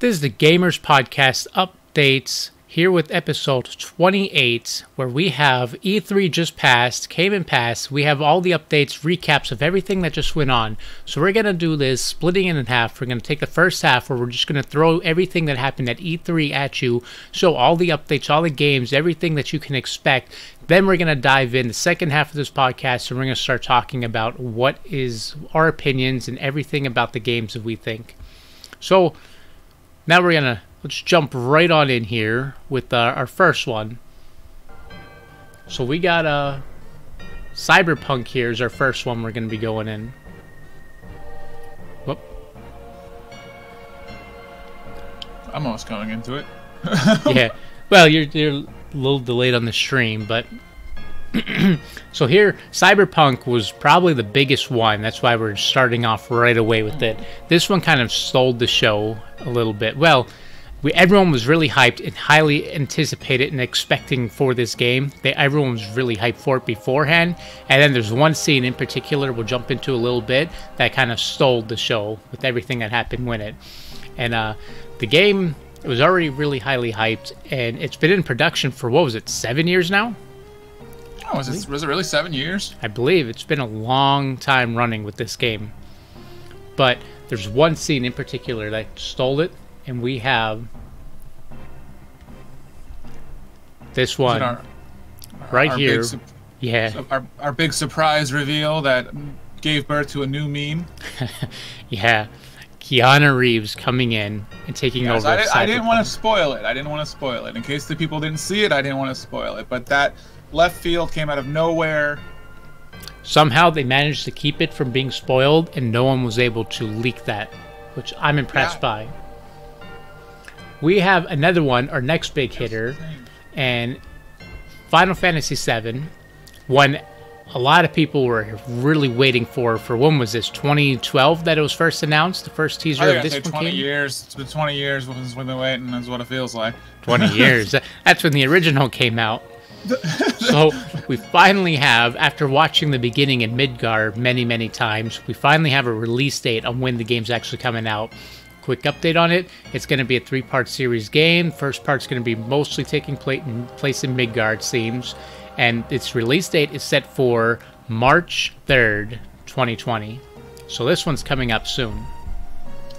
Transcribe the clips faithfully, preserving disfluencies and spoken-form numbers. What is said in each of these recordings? This is the Gamers Podcast Updates, here with episode twenty-eight, where we have E three just passed, came and passed. We have all the updates, recaps of everything that just went on. So we're going to do this, splitting it in half. We're going to take the first half, where we're just going to throw everything that happened at E three at you. So all the updates, all the games, everything that you can expect. Then we're going to dive in the second half of this podcast, and we're going to start talking about what is our opinions and everything about the games that we think. So now we're gonna let's jump right on in here with our, our first one. So we got a uh, Cyberpunk. Here is our first one we're gonna be going in. Whoop! I'm almost going into it. Yeah. Well, you're you're a little delayed on the stream, but so here, Cyberpunk was probably the biggest one. That's why we're starting off right away with it. This one kind of sold the show a little bit. Well, we, everyone was really hyped and highly anticipated and expecting for this game. They, everyone was really hyped for it beforehand. And then there's one scene in particular we'll jump into a little bit that kind of stole the show with everything that happened with it. And uh, the game, it was already really highly hyped. And it's been in production for, what was it, seven years now? Oh, was it, was it really seven years? I believe it's been a long time running with this game. But there's one scene in particular that stole it, and we have this one our, right our here. Big, yeah. Our, our big surprise reveal that gave birth to a new meme. Yeah. Keanu Reeves coming in and taking yes, over. I, did, I didn't want to spoil it. I didn't want to spoil it. In case the people didn't see it, I didn't want to spoil it. But that left field came out of nowhere. Somehow they managed to keep it from being spoiled, and no one was able to leak that, which I'm impressed yeah. by. We have another one, our next big hitter, and Final Fantasy seven, one a lot of people were really waiting for. For when was this? twenty twelve that it was first announced? The first teaser of this one came? Years. It's been twenty years since we've been waiting. That's what it feels like. twenty years. That's when the original came out. So we finally have, after watching the beginning in Midgar many, many times, we finally have a release date on when the game's actually coming out. Quick update on it. It's going to be a three-part series game. First part's going to be mostly taking place in, place in Midgar, it seems. And its release date is set for March third, twenty twenty. So this one's coming up soon.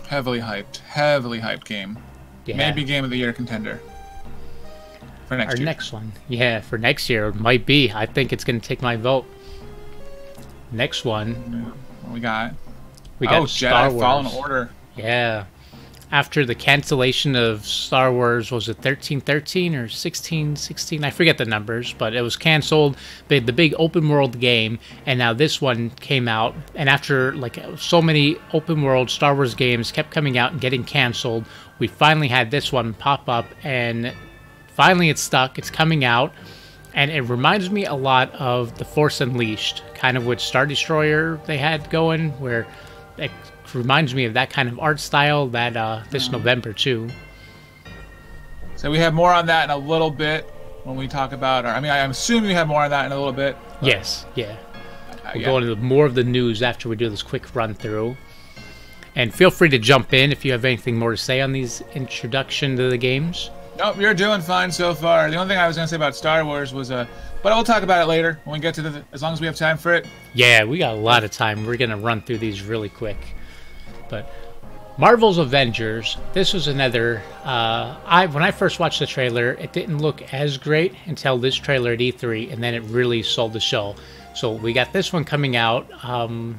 Heavily hyped. Heavily hyped game. Yeah. Maybe Game of the Year contender. For next Our year. next one. Yeah, for next year. It might be. I think it's going to take my vote. Next one. What we got? We got oh, Star Jedi Wars. Fallen Order. Yeah. After the cancellation of Star Wars, was it thirteen thirteen or sixteen sixteen? I forget the numbers, but it was canceled. The, the big open world game, and now this one came out. And after like so many open world Star Wars games kept coming out and getting canceled, we finally had this one pop up, and finally it's stuck, it's coming out, and it reminds me a lot of The Force Unleashed, kind of what Star Destroyer they had going, where it reminds me of that kind of art style that uh, this mm. November too. So we have more on that in a little bit when we talk about, or I mean, I assume we have more on that in a little bit. Yes, yeah. Uh, we'll yeah. go into more of the news after we do this quick run through. And feel free to jump in if you have anything more to say on these introduction to the games. Nope, you're doing fine so far. The only thing I was going to say about Star Wars was, uh, but we'll talk about it later when we get to the, as long as we have time for it. Yeah, we got a lot of time. We're going to run through these really quick. But Marvel's Avengers, this was another, uh, I when I first watched the trailer, it didn't look as great until this trailer at E three, and then it really sold the show. So we got this one coming out. Um,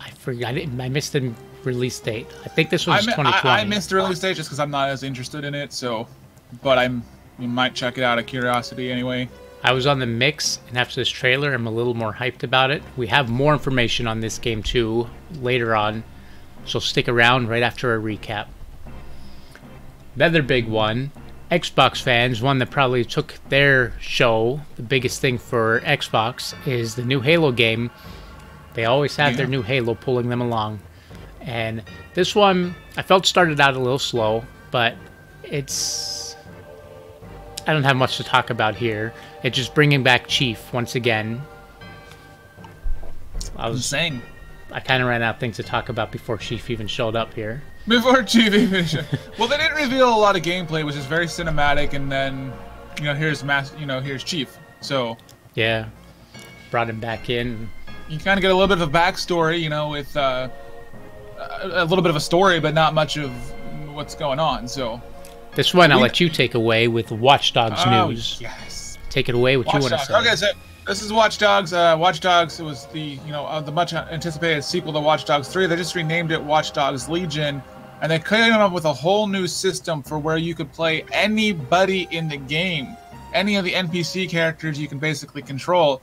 I forgot, I, didn't, I missed the release date. I think this was twenty twenty. I, I missed the release date just because I'm not as interested in it, so... But I'm, we might check it out of curiosity anyway. I was on the mix, and after this trailer, I'm a little more hyped about it. We have more information on this game, too, later on. So stick around right after a recap. Another big one. Xbox fans, one that probably took their show, the biggest thing for Xbox, is the new Halo game. They always have yeah. their new Halo pulling them along. And this one, I felt started out a little slow, but it's... I don't have much to talk about here. It's just bringing back Chief once again. I was saying, I kind of ran out of things to talk about before Chief even showed up here. Before G V Vision. Well, they didn't reveal a lot of gameplay, which is very cinematic, and then, you know, here's Mas- you know, here's Chief. So yeah, brought him back in. You kind of get a little bit of a backstory, you know, with uh, a, a little bit of a story, but not much of what's going on. So this one, I'll we... let you take away with Watch Dogs oh, news. Yes, take it away. What Watch you want Dogs. to say? Okay, so this is Watch Dogs. Uh, Watch Dogs. It was the you know uh, the much anticipated sequel to Watch Dogs three. They just renamed it Watch Dogs Legion. And they came up with a whole new system for where you could play anybody in the game. Any of the N P C characters you can basically control.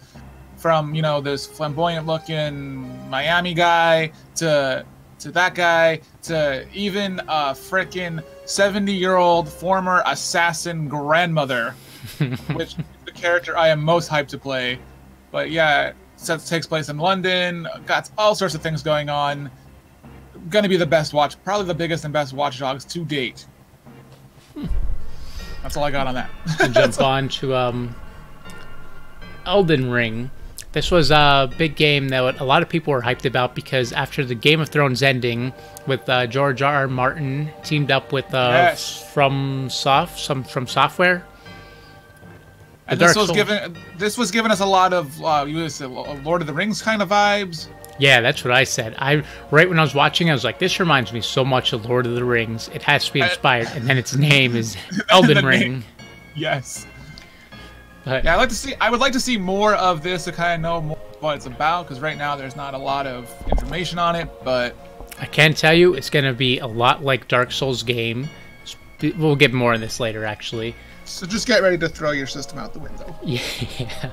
From, you know, this flamboyant looking Miami guy to to that guy to even a frickin' seventy-year-old former assassin grandmother, which is the character I am most hyped to play. But yeah, it takes place in London. Got all sorts of things going on. Gonna be the best watch, probably the biggest and best Watch Dogs to date. Hmm. That's all I got on that. Jump on to um, Elden Ring. This was a big game that a lot of people were hyped about because after the Game of Thrones ending, with uh, George R. R. Martin teamed up with uh, yes. from Soft, some from Software. And this was given this was giving us a lot of uh, you said Lord of the Rings kind of vibes. Yeah, that's what I said. I right when I was watching, I was like, "This reminds me so much of Lord of the Rings. It has to be inspired." And then its name is Elden Ring. Name. Yes. But, yeah, I like to see. I would like to see more of this to kind of know more what it's about, because right now there's not a lot of information on it. But I can tell you, it's going to be a lot like Dark Souls game. We'll get more on this later, actually. So just get ready to throw your system out the window. Yeah.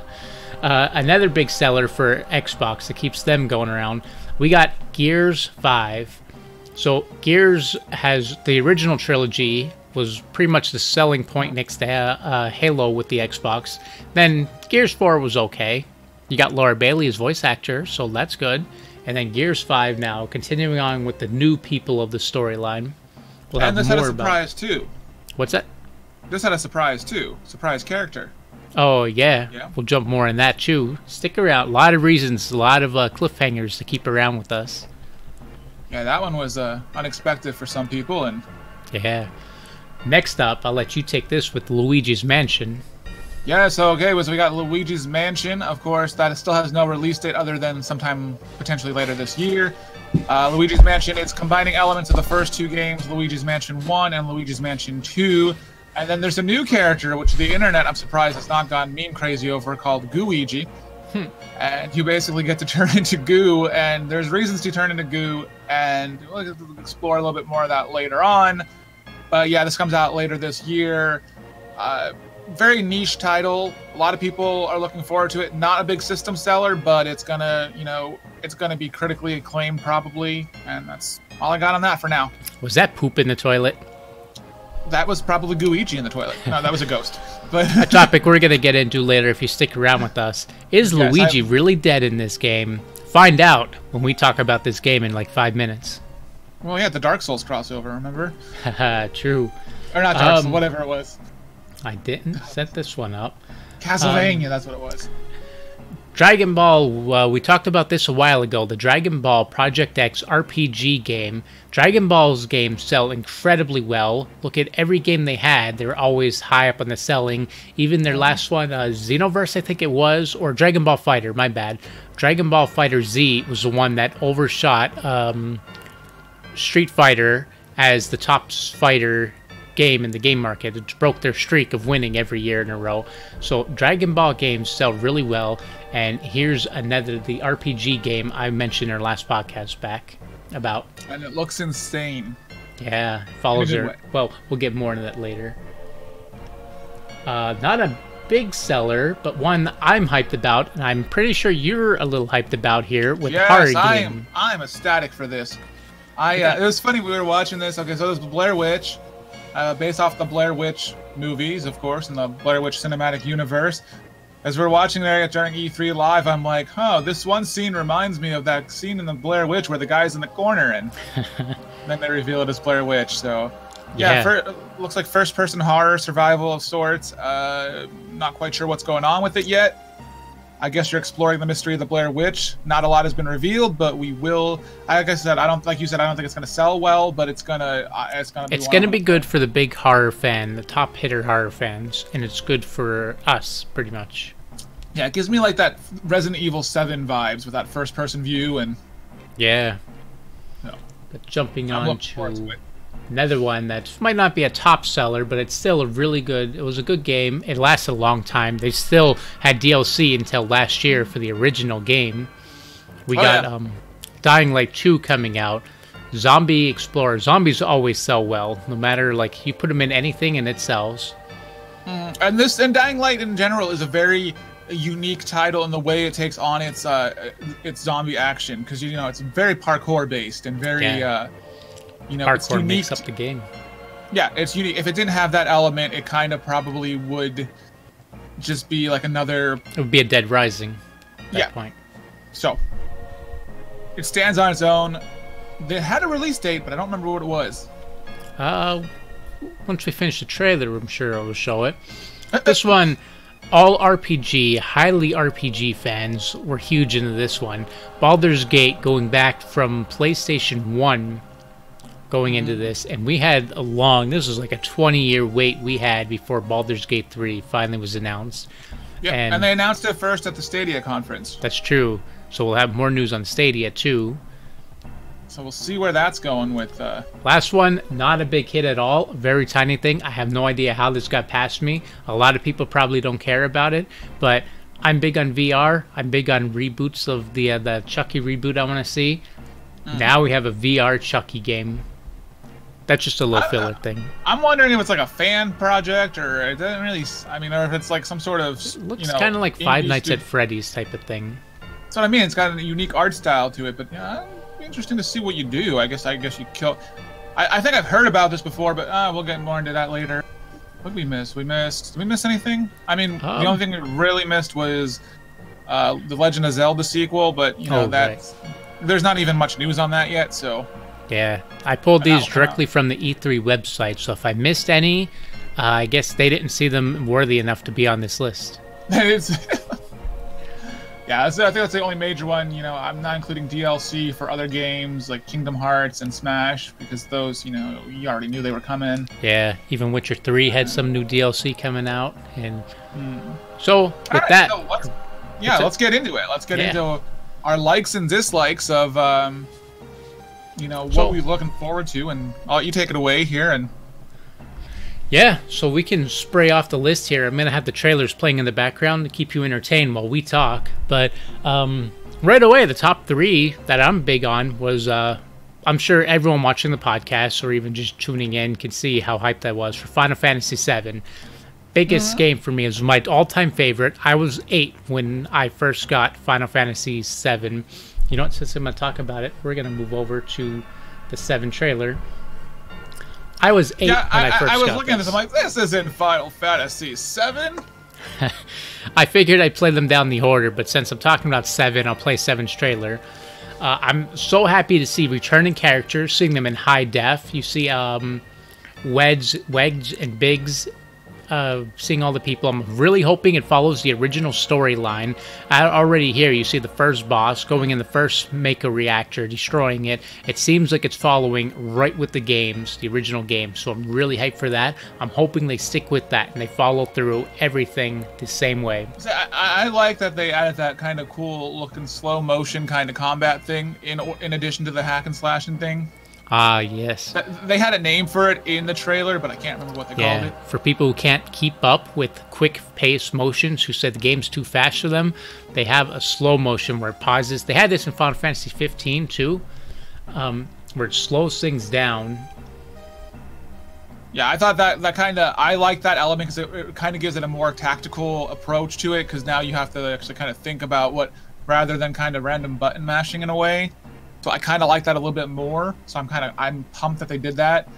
Uh, another big seller for Xbox that keeps them going around. We got Gears five. So Gears has the original trilogy was pretty much the selling point next to uh, Halo with the Xbox. Then Gears four was okay. You got Laura Bailey as voice actor, so that's good. And then Gears five now, continuing on with the new people of the storyline. We'll and have this more had a surprise about... too. What's that? This had a surprise too. Surprise character. Oh, yeah. yeah. We'll jump more on that, too. Stick around. A lot of reasons, a lot of uh, cliffhangers to keep around with us. Yeah, that one was uh, unexpected for some people. and. Yeah. Next up, I'll let you take this with Luigi's Mansion. Yeah, so, okay, so we got Luigi's Mansion. Of course, that still has no release date other than sometime potentially later this year. Uh, Luigi's Mansion, it's combining elements of the first two games, Luigi's Mansion one and Luigi's Mansion two. And then there's a new character, which the internet, I'm surprised, has not gone meme crazy over, called Gooigi. Hmm. And you basically get to turn into goo, and there's reasons to turn into goo, and we'll explore a little bit more of that later on. But yeah, this comes out later this year. Uh, very niche title. A lot of people are looking forward to it. Not a big system seller, but it's gonna, you know, it's gonna be critically acclaimed probably. And that's all I got on that for now. Was that poop in the toilet? That was probably Gooigi in the toilet. No, that was a ghost. But a topic we're going to get into later if you stick around with us. Is yes, Luigi I've... really dead in this game? Find out when we talk about this game in like five minutes. Well, yeah, the Dark Souls crossover, remember? True. Or not Dark um, Souls, whatever it was. I didn't set this one up. Castlevania, um, that's what it was. Dragon Ball, uh, we talked about this a while ago, the Dragon Ball Project X R P G game. Dragon Ball's games sell incredibly well. Look at every game they had, they were always high up on the selling. Even their last one, uh, Xenoverse, I think it was, or Dragon Ball Fighter, my bad. Dragon Ball FighterZ was the one that overshot um, Street Fighter as the top fighter game in the game market. It broke their streak of winning every year in a row. So Dragon Ball games sell really well, and here's another, the R P G game I mentioned in our last podcast back about. And it looks insane. Yeah, follows her. Well, we'll get more into that later. Uh, not a big seller, but one I'm hyped about, and I'm pretty sure you're a little hyped about here with yes, horror game. Yes, I am. I'm ecstatic for this. I. Uh, it was funny, we were watching this. Okay, so there's Blair Witch. Uh, based off the Blair Witch movies, of course, in the Blair Witch cinematic universe. As we're watching there during E three Live, I'm like, huh, this one scene reminds me of that scene in the Blair Witch where the guy's in the corner, and then they reveal it as Blair Witch. So, yeah, yeah. For, looks like first-person horror survival of sorts. Uh, not quite sure what's going on with it yet, I guess you're exploring the mystery of the Blair Witch. Not a lot has been revealed, but we will. Like I said, I don't like you said. I don't think it's going to sell well, but it's gonna. It's gonna. Be it's gonna be good for the big horror fan, the top hitter horror fans, and it's good for us pretty much. Yeah, it gives me like that Resident Evil seven vibes with that first-person view and. Yeah. No. But jumping on to, to another one that might not be a top seller, but it's still a really good, it was a good game. It lasted a long time. They still had D L C until last year for the original game. We oh, got yeah. um, Dying Light two coming out. Zombie Explorer. Zombies always sell well, no matter, like, you put them in anything and it sells. Mm, and this, and Dying Light in general is a very unique title in the way it takes on its uh its zombie action, because you know it's very parkour based and very yeah. uh you know parkour it's unique. Makes up the game. Yeah, it's unique. If it didn't have that element, it kind of probably would just be like another. It would be a Dead Rising. At yeah. That point. So it stands on its own. They had a release date, but I don't remember what it was. Uh, once we finish the trailer, I'm sure I'll show it. This one. All R P G, highly R P G fans were huge into this one. Baldur's Gate going back from PlayStation one going into this. And we had a long, this was like a twenty year wait we had before Baldur's Gate three finally was announced. Yeah, and, and they announced it first at the Stadia conference. That's true. So we'll have more news on Stadia too. So we'll see where that's going with... Uh... Last one, not a big hit at all. Very tiny thing. I have no idea how this got past me. A lot of people probably don't care about it, but I'm big on V R. I'm big on reboots of the, uh, the Chucky reboot I want to see. Mm. Now we have a V R Chucky game. That's just a little I, filler I, thing. I'm wondering if it's like a fan project or it doesn't really... I mean, or if it's like some sort of... It looks you know, kind of like Five Nights studio. at Freddy's type of thing. That's what I mean. It's got a unique art style to it, but... yeah. Interesting to see what you do. I guess I guess you kill. I, I think I've heard about this before, but uh, we'll get more into that later. What did we miss? We missed. Did we miss anything? I mean, um, the only thing we really missed was uh, the Legend of Zelda sequel, but you know oh, that right. there's not even much news on that yet. So yeah, I pulled these directly from the E three website. So if I missed any, uh, I guess they didn't see them worthy enough to be on this list. Yeah, I think that's the only major one. You know, I'm not including D L C for other games like Kingdom Hearts and Smash because those, you know, you already knew they were coming. Yeah, even Witcher three had some new D L C coming out, and mm. so with right, that, so let's, yeah, let's get into it. Let's get yeah. into our likes and dislikes of, um, you know, what so, we're looking forward to, and I'll let you take it away here and. Yeah, so we can spray off the list here. I'm going to have the trailers playing in the background to keep you entertained while we talk. But um, right away, the top three that I'm big on was... Uh, I'm sure everyone watching the podcast or even just tuning in can see how hyped I was for Final Fantasy seven. Biggest yeah. game for me is my all-time favorite. I was eight when I first got Final Fantasy seven. You know what? Since I'm going to talk about it, we're going to move over to the seven trailer. I was eight yeah, when I, I first I was got looking this. at this, I'm like, this isn't Final Fantasy seven. I figured I'd play them down the order, but since I'm talking about seven, I'll play seven's trailer. Uh, I'm so happy to see returning characters, seeing them in high def. You see um, Wedge, Wedge and Biggs, uh, seeing all the people. I'm really hoping it follows the original storyline. I already hear you see the first boss going in the first Mako reactor, destroying it. It seems like it's following right with the games, the original games. So I'm really hyped for that. I'm hoping they stick with that and they follow through everything the same way. So I, I like that they added that kind of cool looking slow motion kind of combat thing in in addition to the hack and slash and thing. Ah, uh, yes. They had a name for it in the trailer, but I can't remember what they yeah. called it. For people who can't keep up with quick-paced motions, who said the game's too fast for them, they have a slow motion where it pauses. They had this in Final Fantasy fifteen, too, um, where it slows things down. Yeah, I thought that, that kind of... I like that element because it, it kind of gives it a more tactical approach to it, because now you have to actually kind of think about what... rather than kind of random button mashing in a way. So I kind of like that a little bit more. So I'm kind of I'm pumped that they did that.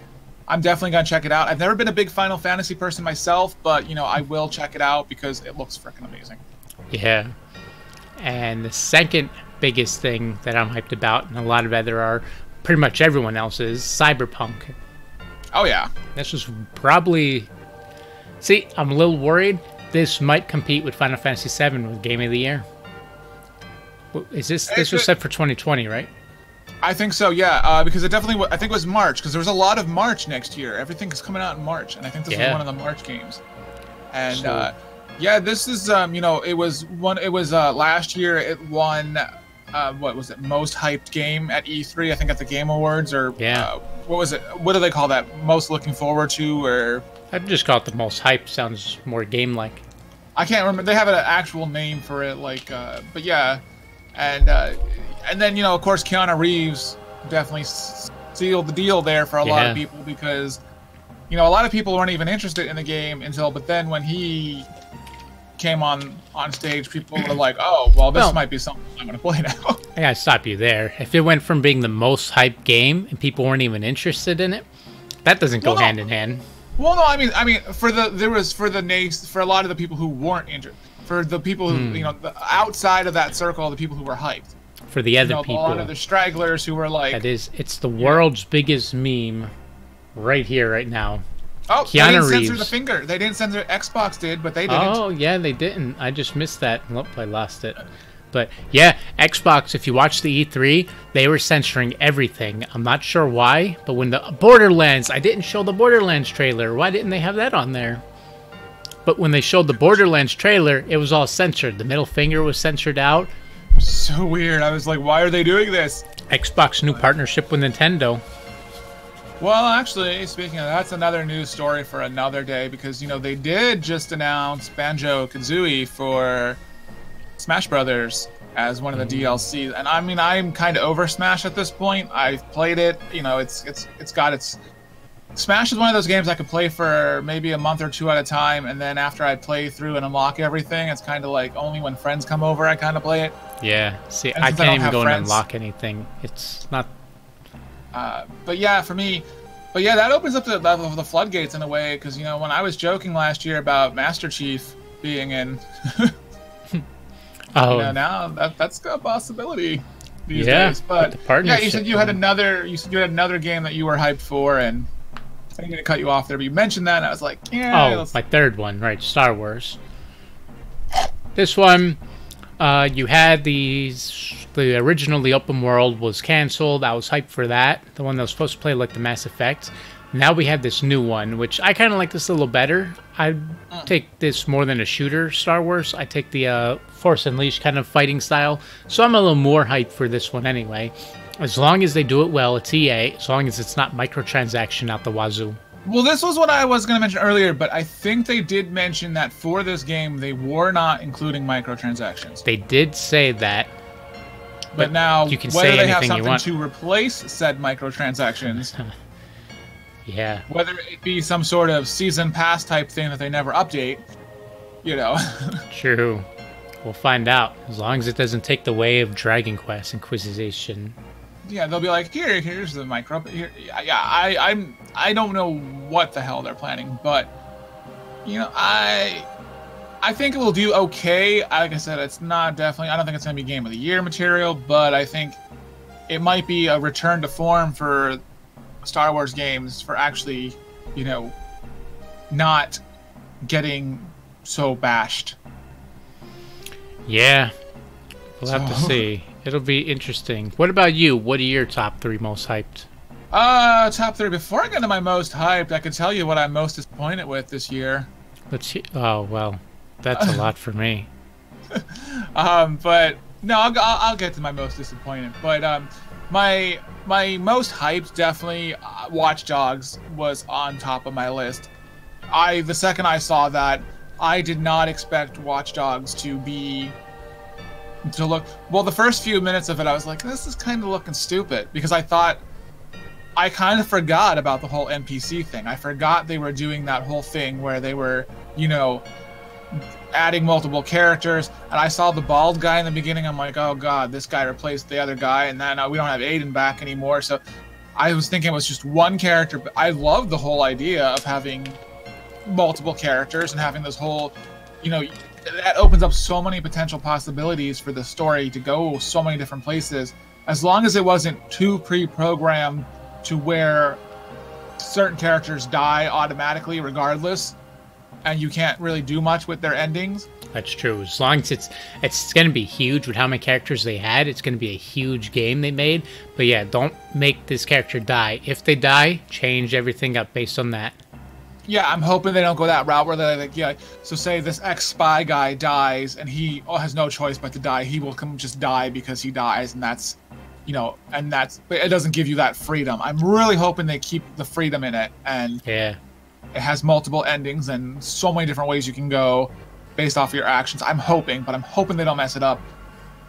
I'm definitely gonna check it out. I've never been a big Final Fantasy person myself, but you know I will check it out because it looks freaking amazing. Yeah. And the second biggest thing that I'm hyped about, and a lot of other are, pretty much everyone else is Cyberpunk. Oh yeah. This was probably. See, I'm a little worried. this might compete with Final Fantasy seven with Game of the Year. Is this this was set for twenty twenty, right? I think so, yeah, uh, because it definitely I think it was March, because there was a lot of March next year. Everything is coming out in March, and I think this yeah. was one of the March games. And so. uh, yeah, this is um, you know, it was one. It was uh, last year. It won uh, what was it? Most hyped game at E three. I think at the Game Awards, or yeah. uh, what was it? What do they call that? Most looking forward to, or I'd just call it the most hyped. Sounds more game-like. I can't remember. They have an actual name for it, like, uh, but yeah. And uh, and then, you know, of course, Keanu Reeves definitely sealed the deal there for a yeah. lot of people, because, you know, a lot of people weren't even interested in the game until, but then when he came on, on stage, people were like, oh, well, this well, might be something I'm going to play now. I got to stop you there. If it went from being the most hyped game and people weren't even interested in it, that doesn't well, go no. hand in hand. Well, no, I mean, I mean, for the, there was, for the nays, for a lot of the people who weren't interested. For the people who, mm. you know, the, outside of that circle, the people who were hyped. For the other you know, people. A lot of the stragglers who were like... That is, it's the world's yeah. biggest meme right here, right now. Oh, Keanu they didn't Reeves. censor the finger. They didn't censor, Xbox did, but they didn't. Oh, yeah, they didn't. I just missed that. Nope, I lost it. But, yeah, Xbox, if you watch the E three, they were censoring everything. I'm not sure why, but when the Borderlands... I didn't show the Borderlands trailer. Why didn't they have that on there? But when they showed the Borderlands trailer, it was all censored. The middle finger was censored out. So weird. I was like, why are they doing this? Xbox new partnership with Nintendo. Well, actually, speaking of, that's another news story for another day, because, you know, they did just announce Banjo-Kazooie for Smash Brothers as one of the mm. D L Cs. And I mean, I'm kind of over Smash at this point. I've played it. You know, it's it's it's got its... Smash is one of those games I could play for maybe a month or two at a time, and then after I play through and unlock everything, it's kind of like only when friends come over I kind of play it. Yeah, see, I can't I even go friends, and unlock anything. It's not... Uh, but yeah, for me... But yeah, that opens up the level of the floodgates in a way, because, you know, when I was joking last year about Master Chief being in... oh. You know, now that, that's a possibility these yeah, days. But yeah, you said you had, another, you said you had another game that you were hyped for, and... I'm going to cut you off there, but you mentioned that, and I was like, yeah. Oh, my third one, right, Star Wars. This one, uh, you had these... The original, the open world, was canceled. I was hyped for that. The one that was supposed to play, like, the Mass Effect. Now we have this new one, which I kind of like this a little better. I take this more than a shooter, Star Wars. I take the uh, Force Unleashed kind of fighting style. So I'm a little more hyped for this one anyway. As long as they do it well, it's E A. As long as it's not microtransaction out the wazoo. Well, this was what I was going to mention earlier, but I think they did mention that for this game, they were not including microtransactions. They did say that. But, but now, you can whether say they have something you want. to replace said microtransactions, yeah, whether it be some sort of season pass type thing that they never update, you know. True. We'll find out. As long as it doesn't take the way of Dragon Quest Inquisition. Yeah, they'll be like, here, here's the micro. Here, yeah, I, I'm, I don't know what the hell they're planning, but you know, I, I think it will do okay. Like I said, it's not definitely. I don't think it's going to be Game of the Year material, but I think it might be a return to form for Star Wars games for actually, you know, not getting so bashed. Yeah, we'll so. have to see. It'll be interesting. What about you? What are your top three most hyped? Uh, top three. Before I get to my most hyped, I can tell you what I'm most disappointed with this year. Let's see. Oh, well, that's a lot for me. um, but no, I'll, I'll, I'll get to my most disappointed. But um, my my most hyped, definitely, uh, Watch Dogs was on top of my list. I the second I saw that, I did not expect Watch Dogs to be... to look well the first few minutes of it I was like, this is kind of looking stupid, because I thought I kind of forgot about the whole N P C thing. I forgot they were doing that whole thing where they were, you know, adding multiple characters, and I saw the bald guy in the beginning. I'm like, oh god, this guy replaced the other guy, and then uh, we don't have Aiden back anymore. So I was thinking it was just one character, but I love the whole idea of having multiple characters and having this whole, you know, that opens up so many potential possibilities for the story to go so many different places, as long as it wasn't too pre-programmed to where certain characters die automatically regardless. and you can't really do much with their endings. That's true. As long as it's it's going to be huge with how many characters they had. It's going to be a huge game they made. But yeah, don't make this character die. If they die, change everything up based on that. Yeah, I'm hoping they don't go that route where they're like, yeah, so say this ex-spy guy dies and he has no choice but to die. He will come just die because he dies, and that's, you know, and that's, but it doesn't give you that freedom. I'm really hoping they keep the freedom in it, and yeah, it has multiple endings and so many different ways you can go based off of your actions. I'm hoping, but I'm hoping they don't mess it up.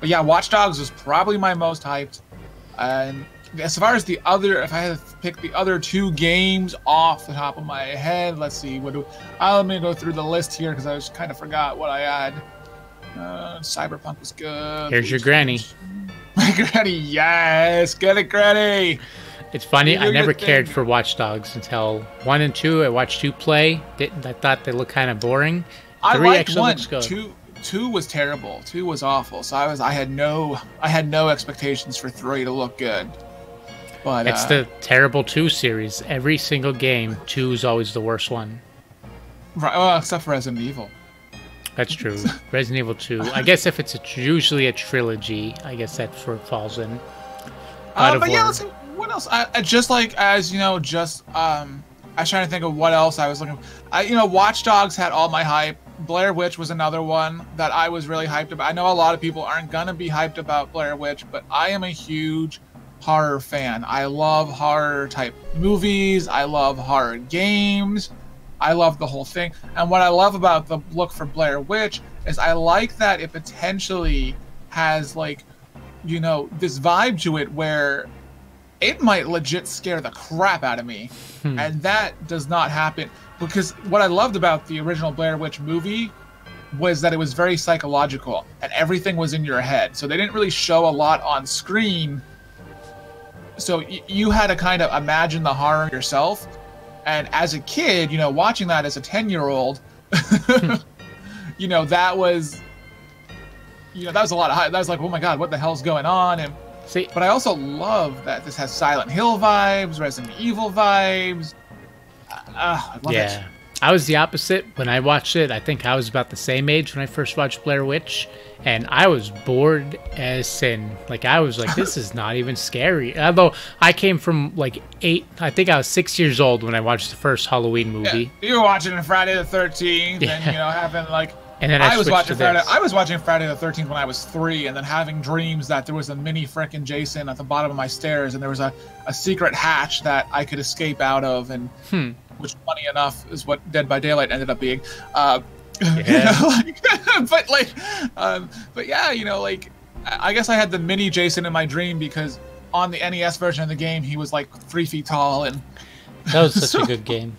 But yeah, Watch Dogs is probably my most hyped. And as far as the other, if I had to pick the other two games off the top of my head, let's see. What do I, let me go through the list here because I just kind of forgot what I had. Uh, Cyberpunk was good. Here's your granny. My granny, yes, get it, granny. It's funny, I never cared for Watch Dogs until one and two. I watched two play. Didn't, I thought they looked kind of boring. I liked one. Two, two was terrible. Two was awful. So I was, I had no, I had no expectations for three to look good. But it's uh, the terrible two series. Every single game, two is always the worst one. Right, well, except for Resident Evil. That's true. Resident Evil two. I guess if it's a, usually a trilogy, I guess that sort of falls in. Uh, but yeah, let's see. What else? I, I just like as you know, just um, I was trying to think of what else I was looking for. I, you know, Watch Dogs had all my hype. Blair Witch was another one that I was really hyped about. I know a lot of people aren't gonna be hyped about Blair Witch, but I am a huge horror fan. I love horror type movies. I love horror games. I love the whole thing. And what I love about the look for Blair Witch is I like that it potentially has, like, you know, this vibe to it where it might legit scare the crap out of me. Hmm. And that does not happen. Because what I loved about the original Blair Witch movie was that it was very psychological and everything was in your head. So they didn't really show a lot on screen. So y you had to kind of imagine the horror yourself. And as a kid, you know, watching that as a ten-year-old, you know, that was, you know, that was a lot of hype. That was like, oh my God, what the hell's going on? And see, but I also love that this has Silent Hill vibes, Resident Evil vibes. Uh, I love yeah. it. I was the opposite when I watched it. I think I was about the same age when I first watched Blair Witch, and I was bored as sin. Like, I was like, this is not even scary. Although I came from like eight, I think I was six years old when I watched the first Halloween movie. Yeah, you were watching Friday the thirteenth, yeah. and you know, having like, and then I, I was watching Friday. I was watching Friday the thirteenth when I was three, and then having dreams that there was a mini frickin' Jason at the bottom of my stairs, and there was a, a secret hatch that I could escape out of, and hmm. which, funny enough, is what Dead by Daylight ended up being. Uh, yeah. You know, like, but like, um, but yeah, you know, like, I guess I had the mini Jason in my dream because on the N E S version of the game, he was like three feet tall, and that was such so, a good game.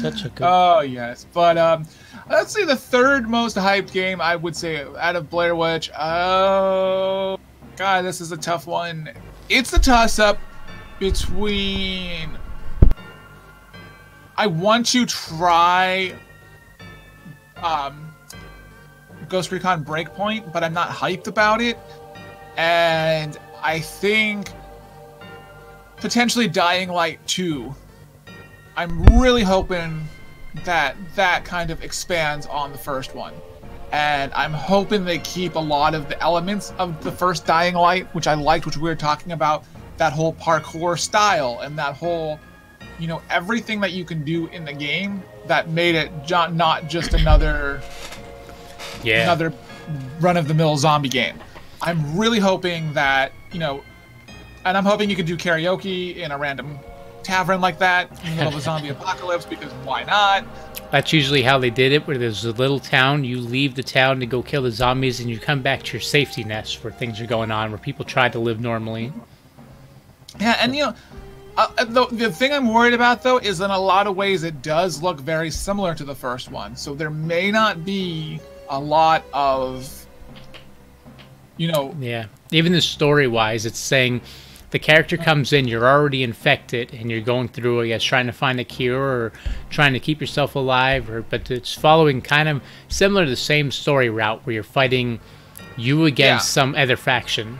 Such a good. Oh yes, but um, let's see, the third most hyped game I would say out of Blair Witch. Oh God, this is a tough one. It's a toss-up between. I want to try um, Ghost Recon Breakpoint, but I'm not hyped about it. And I think potentially Dying Light two. I'm really hoping that that kind of expands on the first one. And I'm hoping they keep a lot of the elements of the first Dying Light, which I liked, which we were talking about, that whole parkour style and that whole, you know, everything that you can do in the game that made it not just another yeah. another run-of-the-mill zombie game. I'm really hoping that, you know, and I'm hoping you could do karaoke in a random tavern like that in the middle of a zombie apocalypse, because why not? That's usually how they did it, where there's a little town, you leave the town to go kill the zombies, and you come back to your safety nest where things are going on, where people try to live normally. Yeah, and you know, Uh, the, the thing I'm worried about, though, is in a lot of ways it does look very similar to the first one. So there may not be a lot of, you know... Yeah. Even the story-wise, it's saying the character comes in, you're already infected, and you're going through, I guess, trying to find a cure or trying to keep yourself alive. Or, but it's following kind of similar to the same story route where you're fighting you against yeah. some other faction.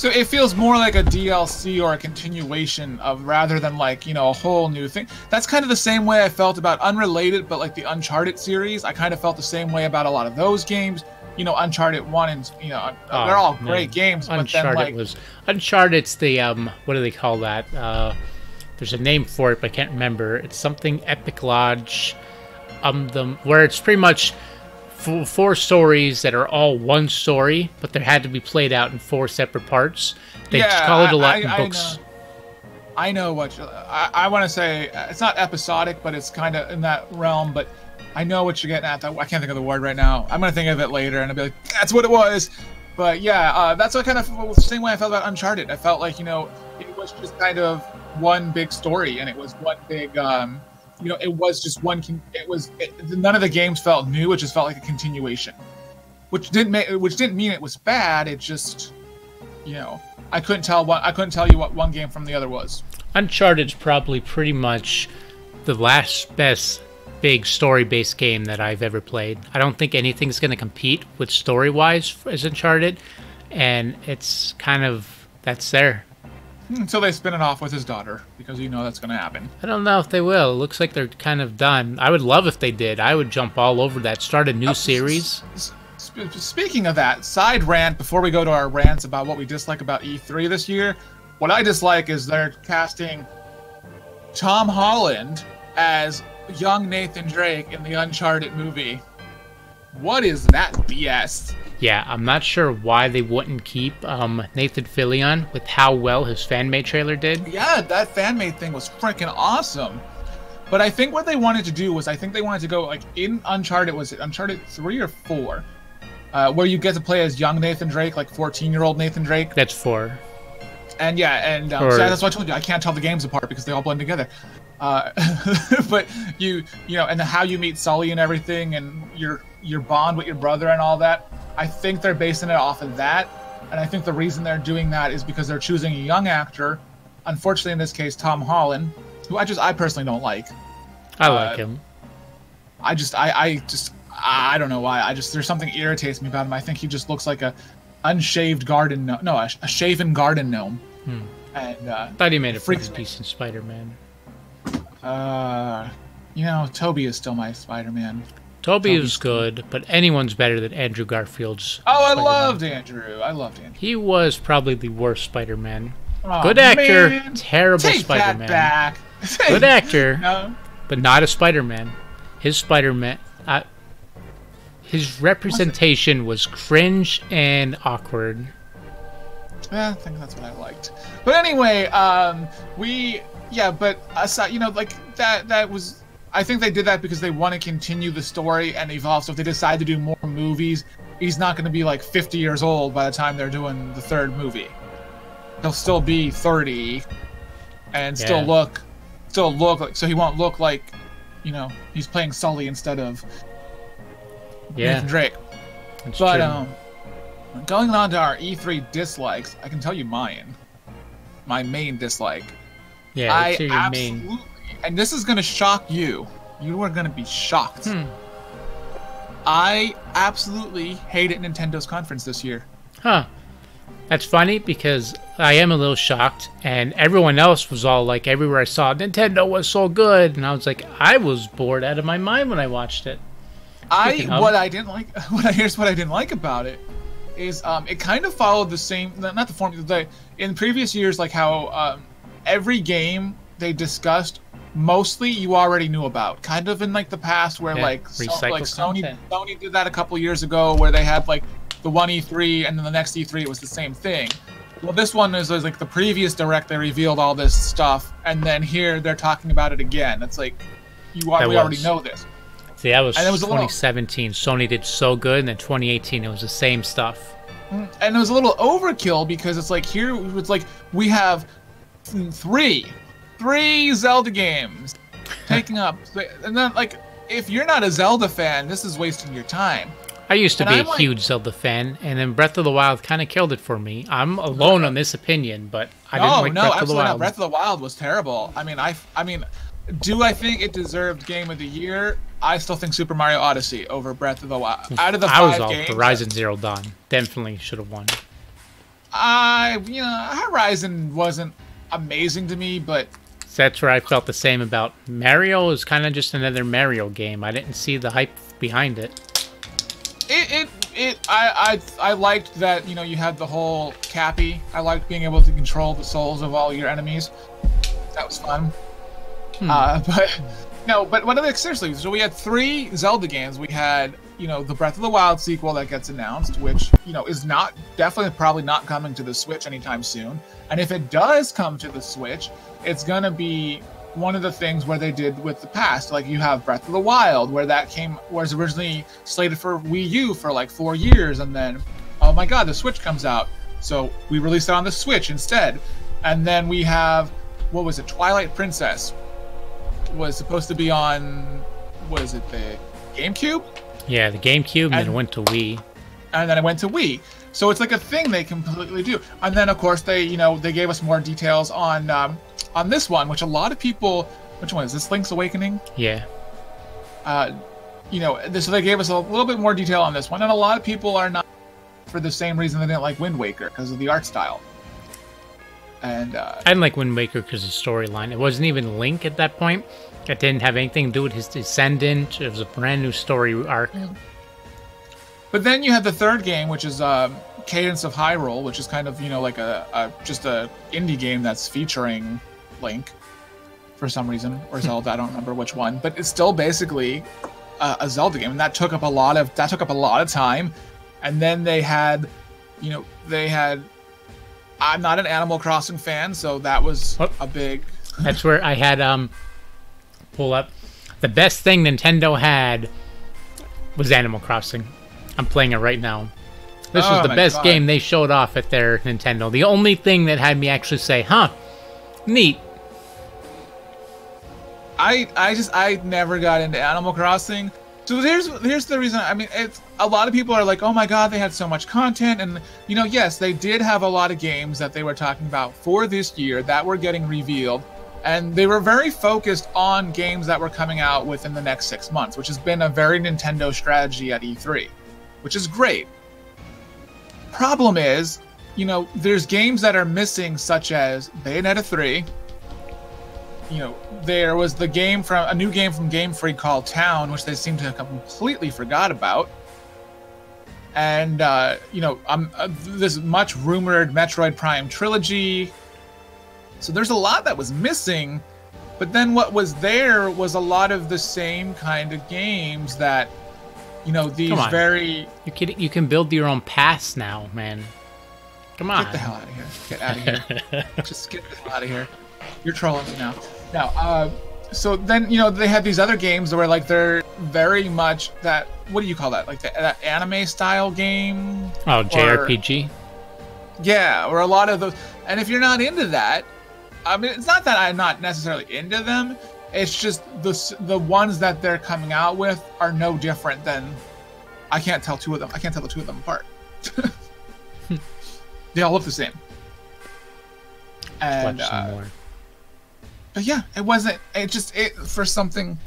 So it feels more like a D L C or a continuation of, rather than like, you know, a whole new thing. That's kind of the same way I felt about unrelated, but like the Uncharted series. I kind of felt the same way about a lot of those games. You know, Uncharted one and, you know, oh, they're all great yeah. games. But Uncharted then, like, was... Uncharted's the, um, what do they call that? Uh, there's a name for it, but I can't remember. It's something Epic Lodge, um, the, where it's pretty much... four stories that are all one story, but they had to be played out in four separate parts. They yeah, just call it a lot I, in I books. Know. I know what you, I, I want to say. It's not episodic, but it's kind of in that realm. But I know what you're getting at. I can't think of the word right now. I'm going to think of it later, and I'll be like, that's what it was. But yeah, uh, that's what kind of the same way I felt about Uncharted. I felt like, you know, it was just kind of one big story, and it was one big... Um, you know, it was just one. It was it, none of the games felt new. It just felt like a continuation, which didn't make. Which didn't mean it was bad. It just, you know, I couldn't tell what I couldn't tell you what one game from the other was. Uncharted's probably pretty much the last best big story-based game that I've ever played. I don't think anything's going to compete with story-wise as Uncharted, and it's kind of that's there. Until they spin it off with his daughter, because you know that's going to happen. I don't know if they will. It looks like they're kind of done. I would love if they did. I would jump all over that. Start a new uh, series. Sp speaking of that, side rant, before we go to our rants about what we dislike about E three this year, what I dislike is they're casting Tom Holland as young Nathan Drake in the Uncharted movie. What is that B S? Yeah, I'm not sure why they wouldn't keep um, Nathan Fillion with how well his fan-made trailer did. Yeah, that fan-made thing was freaking awesome. But I think what they wanted to do was, I think they wanted to go, like, in Uncharted, was it Uncharted three or four? Uh, where you get to play as young Nathan Drake, like fourteen-year-old Nathan Drake. That's four. And yeah, and um, so that's what I told you. I can't tell the games apart because they all blend together. Uh, but you, you know, and the, how you meet Sully and everything, and your your bond with your brother and all that. I think they're basing it off of that, and I think the reason they're doing that is because they're choosing a young actor, unfortunately in this case Tom Holland, who I just I personally don't like. I like uh, him. I just I I just I don't know why. I just there's something irritates me about him. I think he just looks like a unshaved garden gnome. No, a, a shaven garden gnome. Hmm. And uh, I thought he made a freaking decent Spider-Man. Uh, you know, Toby is still my Spider-Man. Toby Toby's was good, but anyone's better than Andrew Garfield's. Oh, I loved Andrew. I loved Andrew. He was probably the worst Spider-Man. Oh, good actor, man. Terrible Spider-Man. Take that back. Good actor, no. But not a Spider-Man. His Spider-Man, uh, his representation was cringe and awkward. Yeah, I think that's what I liked. But anyway, um, we, yeah, but aside, you know, like that, that was. I think they did that because they want to continue the story and evolve. So if they decide to do more movies, he's not going to be like fifty years old by the time they're doing the third movie. He'll still be thirty and yeah. still look, still look like, so he won't look like, you know, he's playing Sully instead of yeah. Nathan Drake. That's but true. um, going on to our E three dislikes, I can tell you mine, my main dislike. Yeah, I your absolutely. Main. And this is going to shock you. You are going to be shocked. Hmm. I absolutely hated Nintendo's conference this year. Huh. That's funny because I am a little shocked. And everyone else was all like, everywhere I saw, Nintendo was so good. And I was like, I was bored out of my mind when I watched it. I what I didn't like, what I, here's what I didn't like about it. Is um, it kind of followed the same, not the formula, the, in previous years, like how um, every game they discussed mostly you already knew about, kind of in like the past where yeah, like, so, like Sony content. Sony did that a couple years ago where they had like the one E three and then the next E three it was the same thing. Well, this one is, is like the previous direct they revealed all this stuff and then here they're talking about it again. It's like you are, we already know this. See, that was, and it was twenty seventeen. Little, Sony did so good, and then twenty eighteen it was the same stuff. And it was a little overkill because it's like here it's like we have three. Three Zelda games taking up, and then like if you're not a Zelda fan, this is wasting your time. I used to and be I'm a like, huge Zelda fan, and then Breath of the Wild kind of killed it for me. I'm alone on this opinion, but I no, didn't like no, Breath of the Wild. No, no, Breath of the Wild was terrible. I mean, I, I mean, do I think it deserved Game of the Year? I still think Super Mario Odyssey over Breath of the Wild. Out of the I five was all games, Horizon Zero Dawn definitely should have won. I, you know, Horizon wasn't amazing to me, but... That's where I felt the same about Mario. Is kind of just another Mario game. I didn't see the hype behind it. It, it, it. I, I, I liked that. You know, you had the whole Cappy. I liked being able to control the souls of all your enemies. That was fun. Hmm. Uh, but no, but what other? Seriously, so we had three Zelda games. We had, you know, the Breath of the Wild sequel that gets announced, which, you know, is not definitely probably not coming to the Switch anytime soon. And if it does come to the Switch, it's going to be one of the things where they did with the past. Like, you have Breath of the Wild, where that came, was originally slated for Wii U for like four years. And then, oh my God, the Switch comes out. So we released it on the Switch instead. And then we have, what was it? Twilight Princess was supposed to be on, what is it, the GameCube? Yeah, the GameCube, and, and then it went to Wii. And then it went to Wii. So it's like a thing they completely do. And then, of course, they, you know, they gave us more details on, um, on this one, which a lot of people, which one is this? Link's Awakening? Yeah. Uh, you know, this, so they gave us a little bit more detail on this one, and a lot of people are not, for the same reason they didn't like Wind Waker, because of the art style. And uh, I didn't like Wind Waker because of the storyline. It wasn't even Link at that point. It didn't have anything to do with his descendant. It was a brand new story arc. But then you have the third game, which is um, Cadence of Hyrule, which is kind of, you know, like a, a just a indie game that's featuring Link for some reason, or Zelda, I don't remember which one, but it's still basically a, a Zelda game, and that took up a lot of that took up a lot of time. And then they had, you know, they had, I'm not an Animal Crossing fan, so that was oh, a big that's where I had um pull up the best thing Nintendo had was Animal Crossing. I'm playing it right now. This oh, was the best God. game they showed off at their Nintendo. The only thing that had me actually say, huh, neat. I I just I never got into Animal Crossing. So here's here's the reason. I mean, it's a lot of people are like, oh my God, they had so much content, and you know, yes, they did have a lot of games that they were talking about for this year that were getting revealed, and they were very focused on games that were coming out within the next six months, which has been a very Nintendo strategy at E three, which is great. Problem is, you know, there's games that are missing, such as Bayonetta three. You know, there was the game from a new game from Game Freak called Town, which they seem to have completely forgot about. And uh, you know, um, uh, this much rumored Metroid Prime trilogy. So there's a lot that was missing, but then what was there was a lot of the same kind of games that, you know, these very you can you can build your own pass now, man. Come on. Get the hell out of here. Get out of here. Just get the hell out of here. You're trolling me now. Now, uh, so then, you know, they had these other games where, like, they're very much that, what do you call that? Like, the, that anime-style game? Oh, J R P G? Or, yeah, or a lot of those. And if you're not into that, I mean, it's not that I'm not necessarily into them. It's just the, the ones that they're coming out with are no different than, I can't tell two of them. I can't tell the two of them apart. They all look the same. And uh, more. But yeah, it wasn't. It just it for something.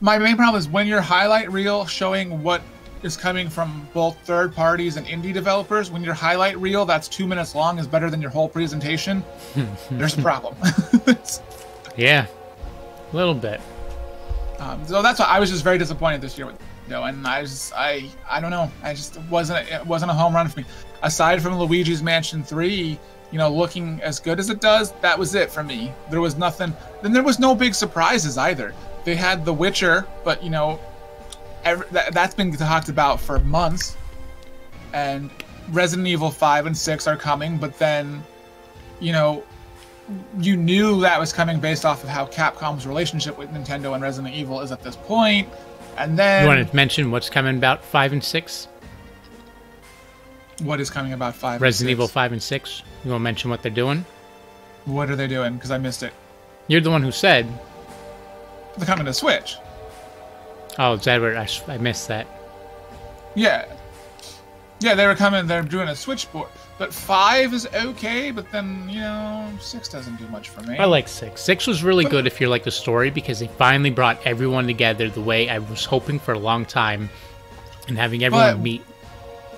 My main problem is when your highlight reel showing what is coming from both third parties and indie developers. When your highlight reel that's two minutes long is better than your whole presentation. There's a problem. Yeah, a little bit. Um, so that's why I was just very disappointed this year with. You know, and I just I I don't know. I just it wasn't it wasn't a home run for me. Aside from Luigi's Mansion three, you know, looking as good as it does, that was it for me. There was nothing. Then there was no big surprises either. They had The Witcher, but, you know, every, that, that's been talked about for months. And Resident Evil five and six are coming, but then, you know, you knew that was coming based off of how Capcom's relationship with Nintendo and Resident Evil is at this point. And then... You want to mention what's coming about five and six? What is coming about five? Resident Evil five and six. You want to mention what they're doing? What are they doing? Because I missed it. You're the one who said. They're coming to Switch. Oh, is that where I, I missed that? Yeah. Yeah, they were coming. They're doing a Switch board. But five is okay, but then, you know, six doesn't do much for me. I like six. six was really but, good if you like the story, because they finally brought everyone together the way I was hoping for a long time, and having everyone but, meet.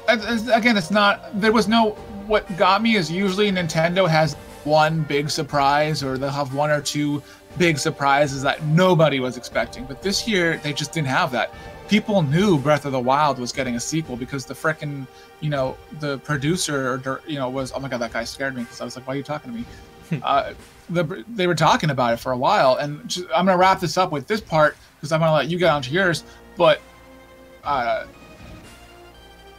Again, it's not. There was no what got me is usually Nintendo has one big surprise, or they'll have one or two big surprises that nobody was expecting. But this year, they just didn't have that. People knew Breath of the Wild was getting a sequel because the frickin', you know, the producer, you know, was, oh my god, that guy scared me, because I was like, why are you talking to me? uh, the, they were talking about it for a while, and just, I'm going to wrap this up with this part, because I'm going to let you get on to yours, but, uh,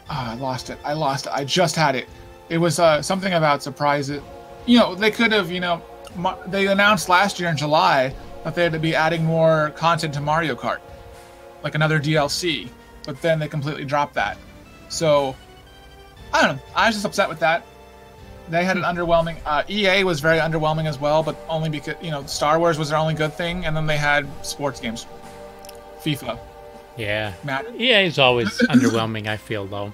oh, I lost it. I lost it. I just had it. It was uh, something about surprises. You know, they could have, you know, they announced last year in July that they had to be adding more content to Mario Kart, like another D L C, but then they completely dropped that. So, I don't know. I was just upset with that. They had an underwhelming... Uh, E A was very underwhelming as well, but only because, you know, Star Wars was their only good thing, and then they had sports games. FIFA. Yeah. Matt. E A is always underwhelming, I feel, though.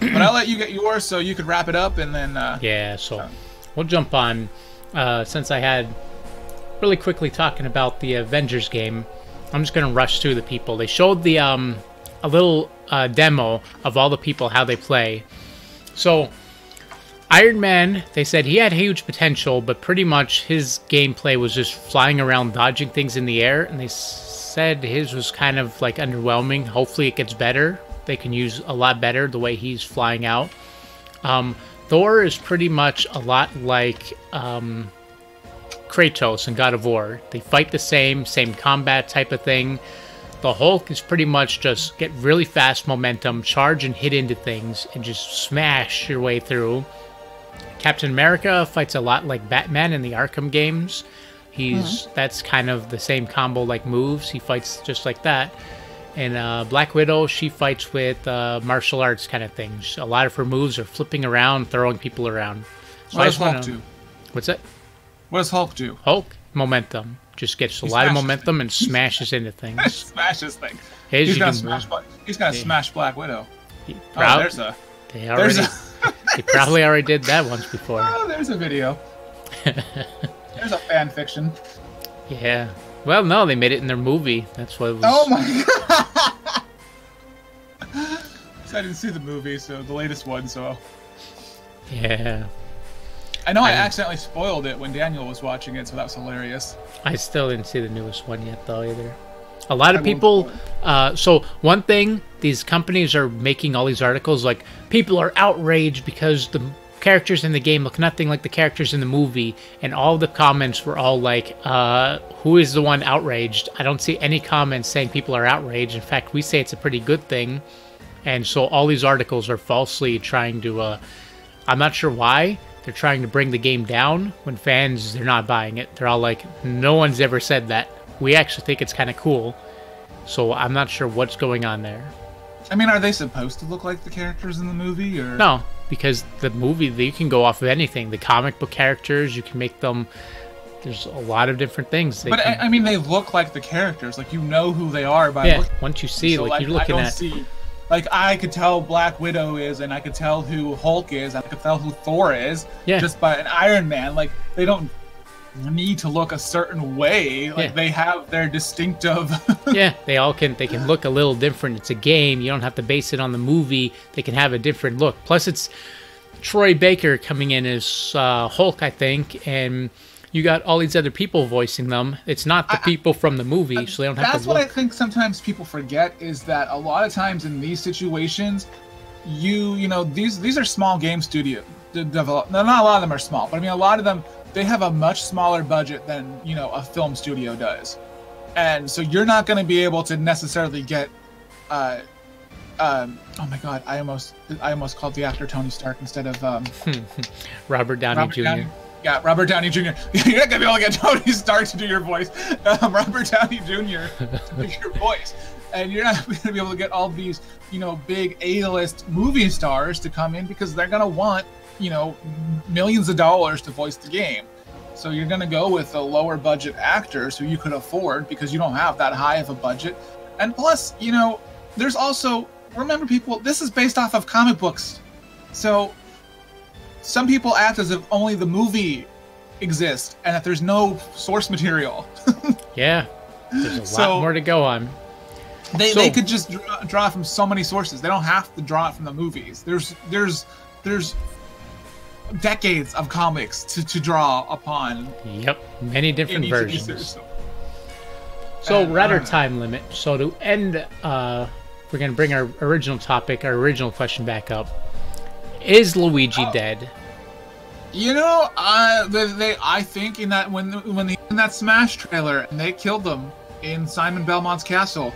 But I'll let you get yours so you could wrap it up, and then... Uh, yeah, so... Um, we'll jump on, uh, since I had really quickly talking about the Avengers game. I'm just going to rush through the people. They showed the um, a little uh, demo of all the people, how they play. So, Iron Man, they said he had huge potential, but pretty much his gameplay was just flying around, dodging things in the air, and they said his was kind of like underwhelming. Hopefully it gets better. They can use a lot better the way he's flying out. Um... Thor is pretty much a lot like um, Kratos in God of War. They fight the same, same combat type of thing. The Hulk is pretty much just get really fast momentum, charge and hit into things, and just smash your way through. Captain America fights a lot like Batman in the Arkham games. He's mm-hmm. That's kind of the same combo like moves. He fights just like that. And uh, Black Widow, she fights with uh, martial arts kind of things. A lot of her moves are flipping around, throwing people around. So what does Hulk wanna... do? What's that? What does Hulk do? Hulk, momentum. Just gets a he lot of momentum things. and smashes into things. Smashes things. His, he's going to smash, Bla yeah. smash Black Widow. He prob oh, there's a... They already, there's a... he probably already did that once before. Oh, there's a video. There's a fan fiction. Yeah. Well, no, they made it in their movie. That's what it was. Oh my god! So I didn't see the movie, so the latest one, so... Yeah. I know I, I accidentally spoiled it when Daniel was watching it, so that was hilarious. I still didn't see the newest one yet, though, either. A lot of I people... Uh, so, one thing, these companies are making all these articles, like, people are outraged because the characters in the game look nothing like the characters in the movie, and all the comments were all like, uh, who is the one outraged? I don't see any comments saying people are outraged. In fact, we say it's a pretty good thing, and so all these articles are falsely trying to, uh, I'm not sure why, they're trying to bring the game down when fans, they're not buying it. They're all like, no one's ever said that. We actually think it's kind of cool, so I'm not sure what's going on there. I mean, are they supposed to look like the characters in the movie, or...? No, because the movie, you can go off of anything. The comic book characters, you can make them... There's a lot of different things. They but, can... I mean, they look like the characters. Like, you know who they are by yeah, looking... once you see, so, like, like, you're looking I don't at... See, like, I could tell Black Widow is, and I could tell who Hulk is, and I could tell who Thor is, yeah. just by an Iron Man. Like, they don't need to look a certain way. Like yeah. they have their distinctive yeah they all can they can look a little different. It's a game, you don't have to base it on the movie. They can have a different look. Plus it's Troy Baker coming in as uh Hulk, I think, and you got all these other people voicing them. It's not the I, people from the movie, I, so they don't have that's to what look. I think sometimes people forget is that a lot of times in these situations, you you know, these these are small game studio develop no, not a lot of them are small, but I mean a lot of them, they have a much smaller budget than, you know, a film studio does. And so you're not going to be able to necessarily get, uh, um, oh my God, I almost, I almost called the actor Tony Stark instead of, um, Robert Downey Robert Junior Downey, yeah. Robert Downey Junior You're not going to be able to get Tony Stark to do your voice. Um, Robert Downey Junior to do your voice. And you're not going to be able to get all these, you know, big A-list movie stars to come in because they're going to want, you know, millions of dollars to voice the game. So you're going to go with the lower budget actors who you could afford because you don't have that high of a budget. And plus, you know, there's also, remember people, this is based off of comic books. So some people act as if only the movie exists and that there's no source material. Yeah, there's a lot so more to go on. They, so, they could just draw, draw from so many sources. They don't have to draw it from the movies. There's, there's, there's, decades of comics to, to draw upon. Yep, many different versions. So we're at our time limit. So to end, uh, we're going to bring our original topic, our original question back up. Is Luigi oh. dead? You know, uh, they, they, I think in that when when they, in that Smash trailer and they killed them in Simon Belmont's castle.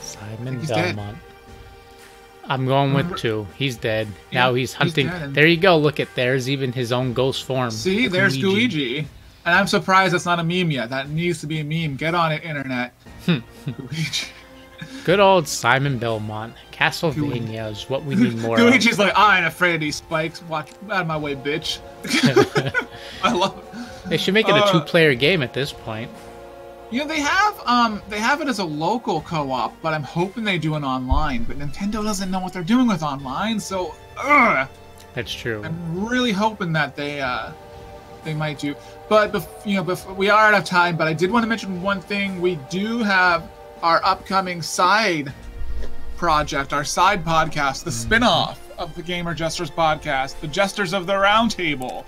Simon Belmont. Dead. I'm going with two. He's dead. Yeah, now he's hunting. He's there you go. Look at there's even his own ghost form. See, there's Luigi. Luigi. And I'm surprised that's not a meme yet. That needs to be a meme. Get on it, internet. Luigi. Good old Simon Belmont. Castlevania is what we need more Luigi's of. Luigi's like, I ain't afraid of these spikes. Watch out of my way, bitch. I love it. They should make it a uh, two-player game at this point. You know, they have um they have it as a local co-op, but I'm hoping they do an online. But Nintendo doesn't know what they're doing with online, so ugh. That's true. I'm really hoping that they uh they might do. But bef you know, bef we are out of time. But I did want to mention one thing. We do have our upcoming side project, our side podcast, the mm-hmm. spinoff of the Gamer Jesters podcast, the Jesters of the Roundtable.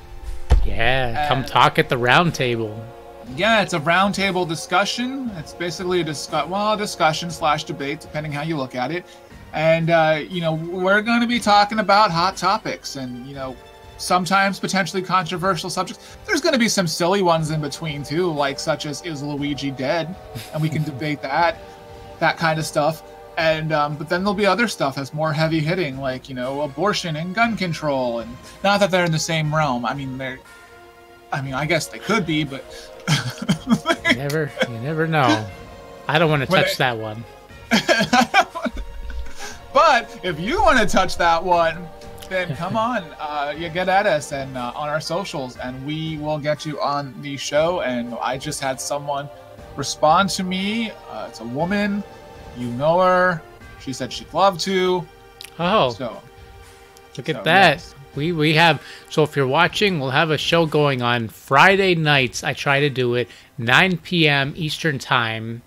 Yeah, and come talk at the Roundtable. Yeah, it's a roundtable discussion. It's basically a discuss well, discussion slash debate, depending how you look at it. And uh, you know, we're going to be talking about hot topics, and you know, sometimes potentially controversial subjects. There's going to be some silly ones in between too, like such as is Luigi dead, and we can debate that, that kind of stuff. And um, but then there'll be other stuff that's more heavy hitting, like you know, abortion and gun control, and not that they're in the same realm. I mean, they're, I mean, I guess they could be, but. you never you never know. I don't want to touch that one. But if you want to touch that one, then come on, uh you get at us and uh, on our socials, and we will get you on the show. And I just had someone respond to me, uh, it's a woman, you know her, she said she'd love to. Oh, so look at so, that yes. We, we have, so if you're watching, we'll have a show going on Friday nights. I try to do it, nine P M Eastern time.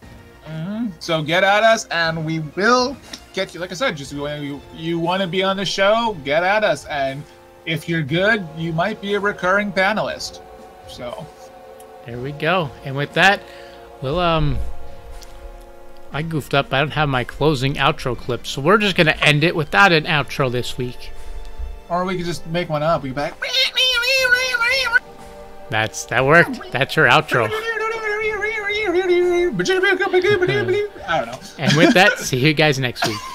Mm-hmm. So get at us and we will get you. Like I said, just when you, you want to be on the show, get at us. And if you're good, you might be a recurring panelist. So there we go. And with that, we'll, um, I goofed up. I don't have my closing outro clip. So we're just going to end it without an outro this week. Or we could just make one up. We could be like... That's, that worked. That's your outro. I don't know. And with that, see you guys next week.